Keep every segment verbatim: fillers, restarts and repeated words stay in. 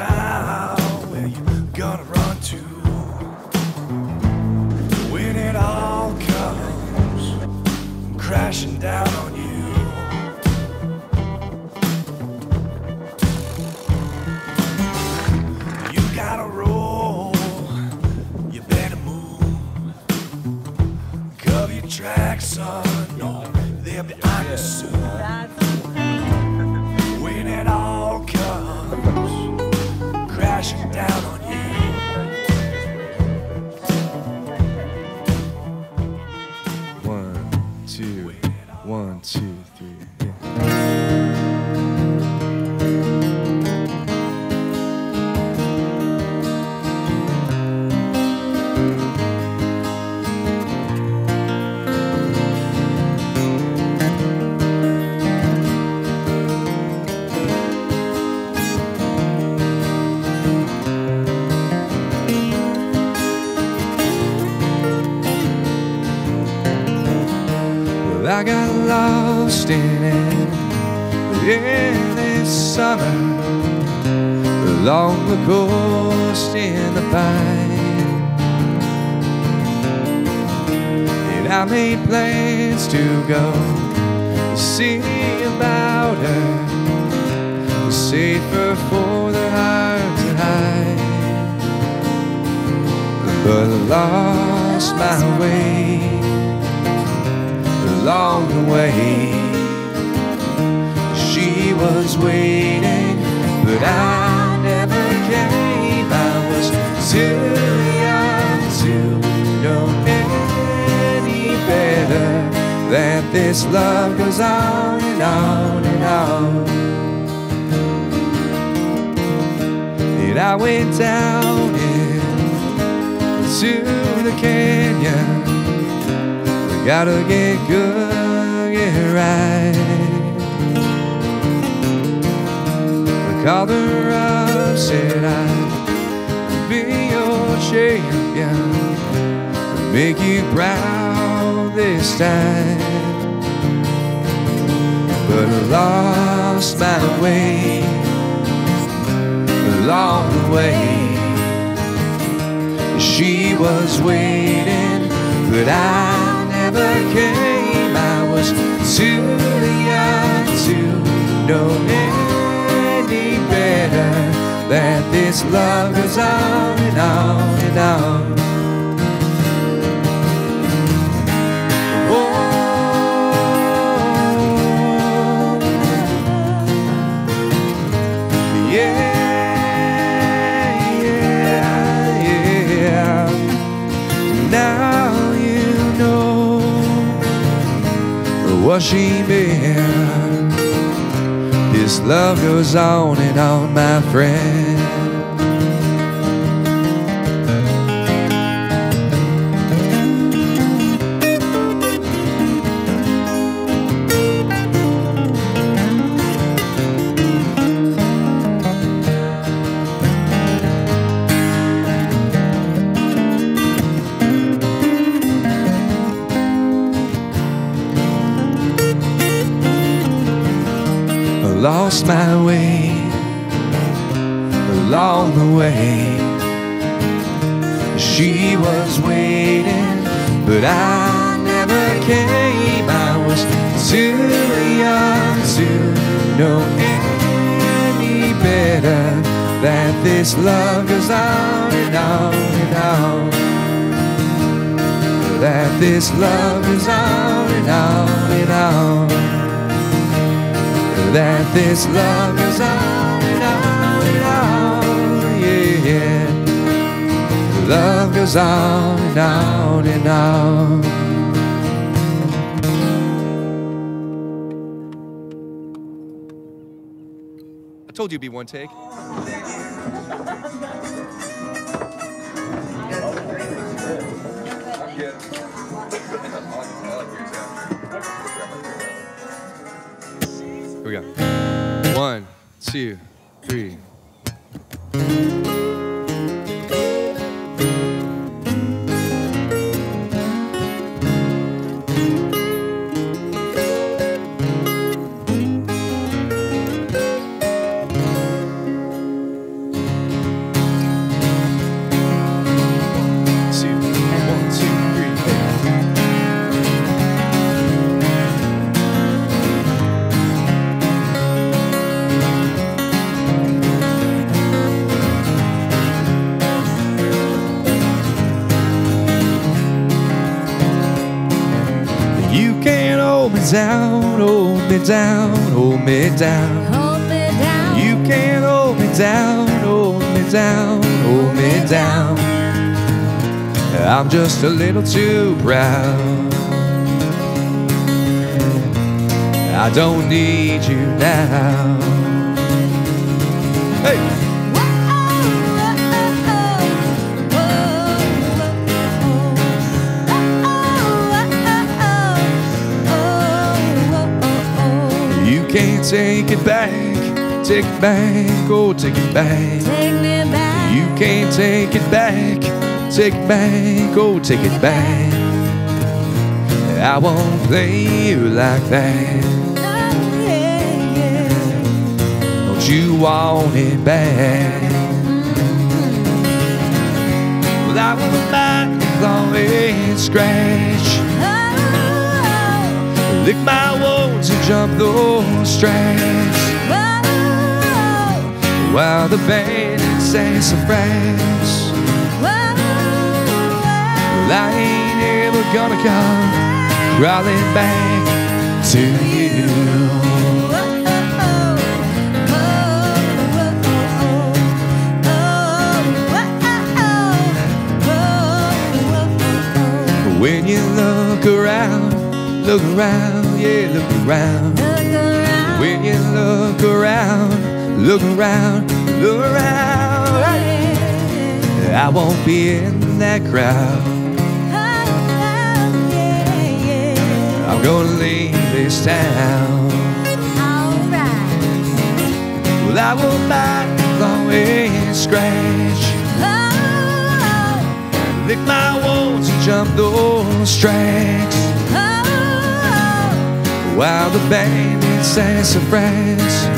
now? Where you gonna run to when it all comes crashing down on you? You gotta roll, you better move, cover your tracks, son. No, they'll be on you soon. Crashing down on you. One, two, one, two, three, I got lost in it, yeah, this summer, along the coast in the pine. And I made plans to go see about her, safer for the heart to hide. But I lost my way along the way. She was waiting, but I never came. I was too young to know any better, that this love goes on and on and on. And I went down into the canyon, gotta get good, get right. I called her up, said I'd be your champion, make you proud this time. But I lost my way along the way. She was waiting, but I never came. I was too young to know any better, that this love goes on and on and on. Oh, yeah. What she meant. This love goes on and on, my friend. Lost my way along the way. She was waiting, but I never came. I was too young to know any better, that this love goes on and on and on, that this love goes on and on and on, that this love goes on and on and on, yeah, yeah. Love goes on and on and on. I told you it'd be one take. We go. One, two, three. Hold me down, hold me down, hold me down. Hold me down. You can't hold me down, hold me down, hold me down. I'm just a little too proud. I don't need you now. Hey! Whoa, whoa, whoa, whoa, whoa. You can't take it back, take it back, oh take it back. Take me back. You can't take it back, take it back, oh take it back. I won't play you like that. You want it back. Well, I won't bite as long as scratch. Oh, lick my wounds and jump those straps. Oh, while the band says some friends. Oh, well, I ain't ever gonna come crawling back to you. When you look around, look around, yeah, look around. Look around. When you look around, look around, look around. Yeah. I won't be in that crowd. Oh, yeah, yeah. I'm gonna leave this town. Alright. Well, I won't bite as long as scratch. Lick my wounds and jump those tracks. Oh, while the band says some friends. Oh,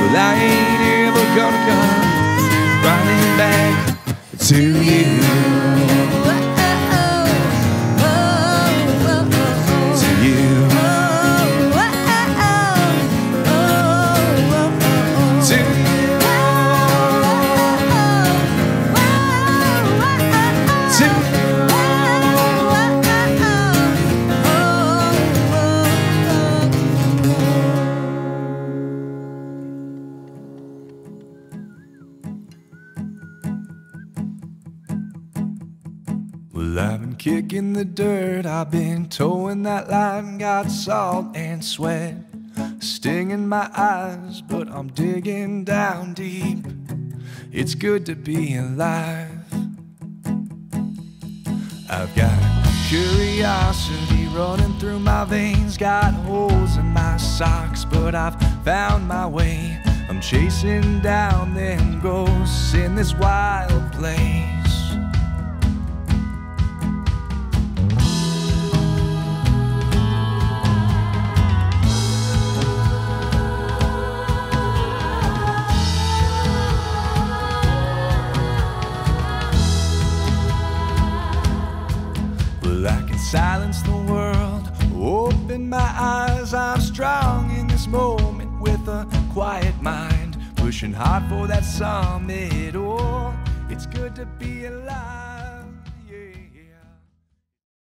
well, I ain't ever gonna come running back to you. To you. To you. Kicking the dirt, I've been towing that line, got salt and sweat stinging my eyes, but I'm digging down deep. It's good to be alive. I've got curiosity running through my veins, got holes in my socks, but I've found my way. I'm chasing down them ghosts in this wild place. Silence the world, open my eyes, I'm strong in this moment with a quiet mind, pushing hard for that summit, oh, it's good to be alive.